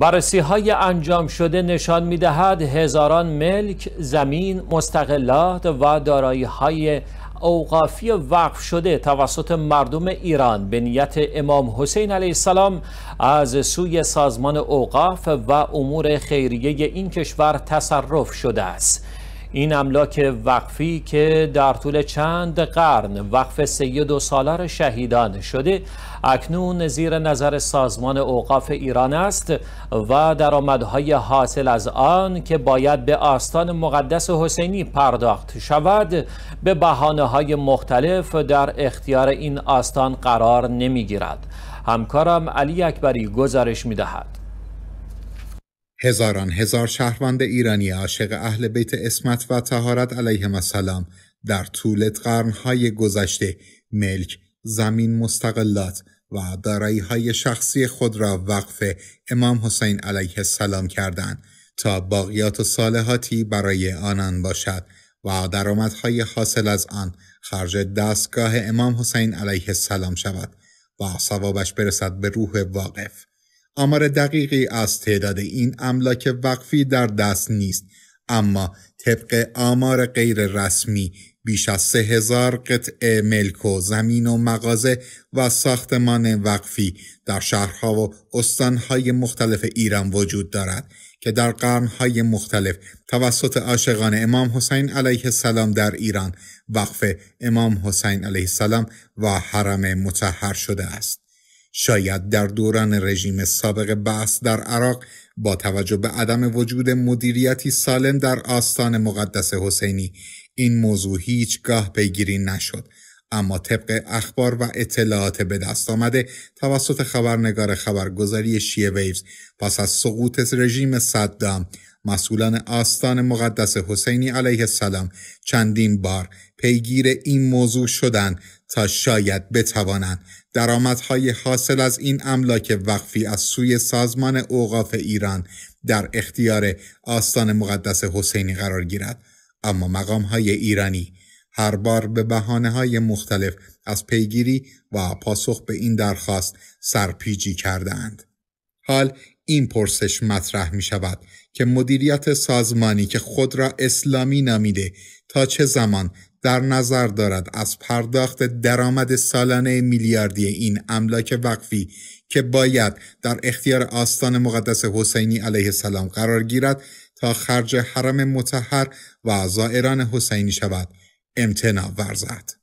بررسی‌های انجام شده نشان می‌دهد هزاران ملک، زمین، مستغلات و دارایی‌های اوقافی وقف شده توسط مردم ایران به نیت امام حسین علیه السلام از سوی سازمان اوقاف و امور خیریه این کشور تصرف شده است. این املاک وقفی که در طول چند قرن وقف سید و سالار شهیدان شده، اکنون زیر نظر سازمان اوقاف ایران است و درآمدهای حاصل از آن که باید به آستان مقدس حسینی پرداخت شود به بهانه‌های مختلف در اختیار این آستان قرار نمی‌گیرد. همکارم علی اکبری گزارش می‌دهد. هزاران هزار شهروند ایرانی عاشق اهل بیت عصمت و طهارت علیهم السلام در طول قرن‌های گذشته ملک، زمین، مستغلات و دارایی‌های شخصی خود را وقف امام حسین علیه السلام کردند تا باقیات و صالحاتی برای آنان باشد و درآمدهای حاصل از آن خرج دستگاه امام حسین علیه السلام شود و ثوابش برسد به روح واقف. آمار دقیقی از تعداد این املاک وقفی در دست نیست، اما طبق آمار غیر رسمی بیش از 3000 قطعه ملک و زمین و مغازه و ساختمان وقفی در شهرها و استانهای مختلف ایران وجود دارد که در قرنهای مختلف توسط عاشقان امام حسین علیه السلام در ایران وقف امام حسین علیه السلام و حرم مطهر شده است. شاید در دوران رژیم سابق بعث در عراق با توجه به عدم وجود مدیریتی سالم در آستان مقدس حسینی این موضوع هیچگاه پیگیری نشد، اما طبق اخبار و اطلاعات به دست آمده توسط خبرنگار خبرگزاری شیعه ویوز پس از سقوط رژیم صدام، مسئولان آستان مقدس حسینی علیه السلام چندین بار پیگیر این موضوع شدند تا شاید بتوانند درآمدهای حاصل از این املاک وقفی از سوی سازمان اوقاف ایران در اختیار آستان مقدس حسینی قرار گیرد، اما مقامهای ایرانی هر بار به بهانه‌های مختلف از پیگیری و پاسخ به این درخواست سرپیچی کردند. حال این پرسش مطرح می شود که مدیریت سازمانی که خود را اسلامی نامیده تا چه زمان در نظر دارد از پرداخت درآمد سالانه میلیاردی این املاک وقفی که باید در اختیار آستان مقدس حسینی علیه السلام قرار گیرد تا خرج حرم مطهر و زائران حسینی شود امتناع ورزد.